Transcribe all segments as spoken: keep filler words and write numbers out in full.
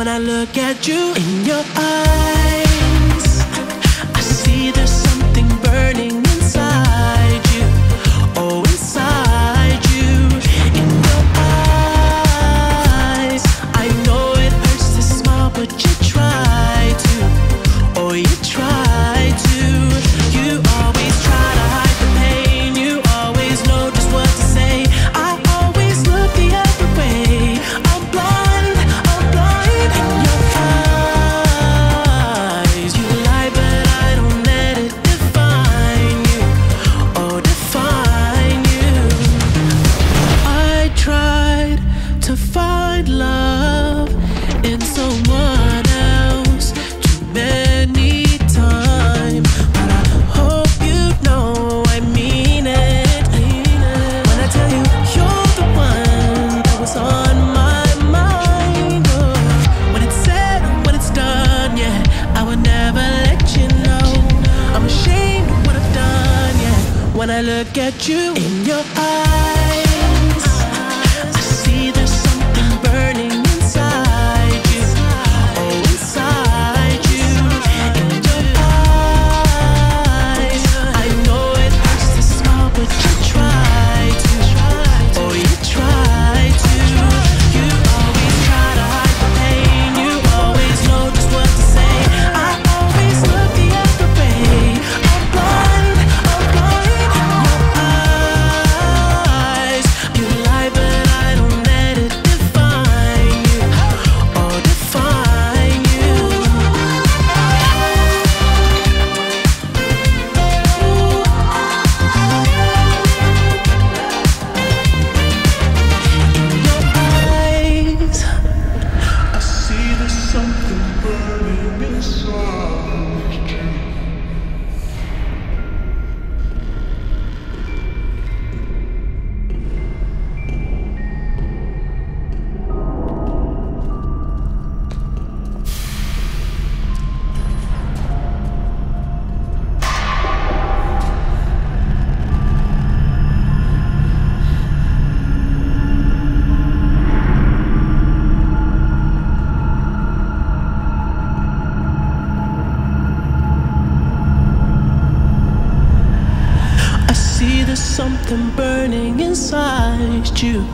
when I look at you in your eyes. I see there's something burning inside you, oh, inside you, in your eyes. I know it hurts to smile, but you try to, oh, you try to. You always try to hide the pain, you always know just what to say. I always look the other way, I'm blind, I'm blind. In your eyes, you lie, but I don't let it define you, oh, define you. I tried to find love in someone else too many times, but I hope you know I mean it. When I tell you you're the one that was on my mind, oh. When it's said, when it's done, yeah, I would never let you know. I'm ashamed of what I've done, yeah, when I look at you in your eyes. There's something burning inside you,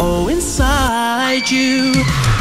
oh, inside you.